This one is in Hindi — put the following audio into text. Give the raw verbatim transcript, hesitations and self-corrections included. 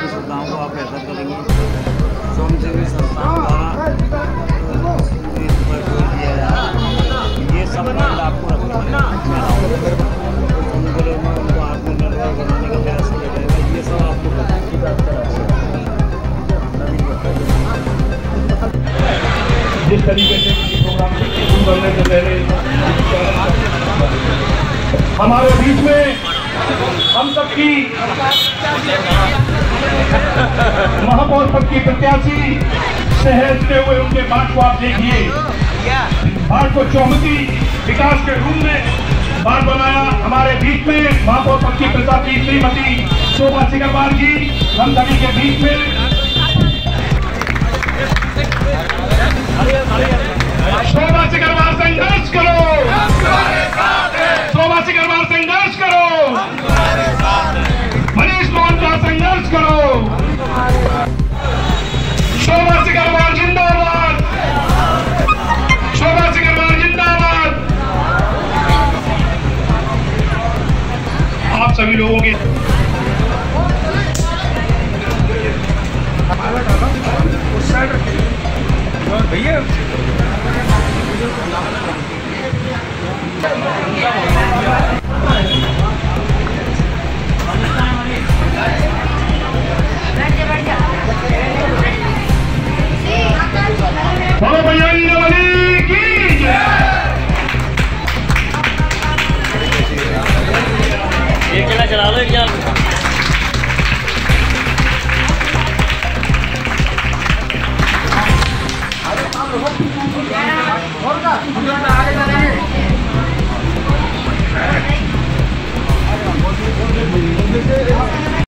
स्वयंसेवी संस्थाओं को आप बेहतर करेंगे। स्वयंसेवी संस्थाओं द्वारा पर जोर दिया जाए, ये सब फंड आपको रखना होगा, उनको आत्मनिर्भर बनाने का प्रयास किया जाएगा। ये सब आपको जिस तरीके से प्रोग्राम शुरू करने से पहले हमारे बीच में हम सबकी महापौर पद की प्रत्याशी सहजते हुए उनके बाट को आप देखिए, बाट को चौमुखी विकास के रूप में बाट बनाया। हमारे बीच में महापौर पद की प्रत्याशी श्रीमती शोभा सिकरवार जी हम सभी के बीच में शोभा सिकरवार संघर्ष करो, शोभा सिकरवार संघर्ष करो, मनीष मोहन का संघर्ष करो। शोभा सिकरवार जिंदाबाद, शोभा सिकरवार जिंदाबाद। आप सभी लोगों के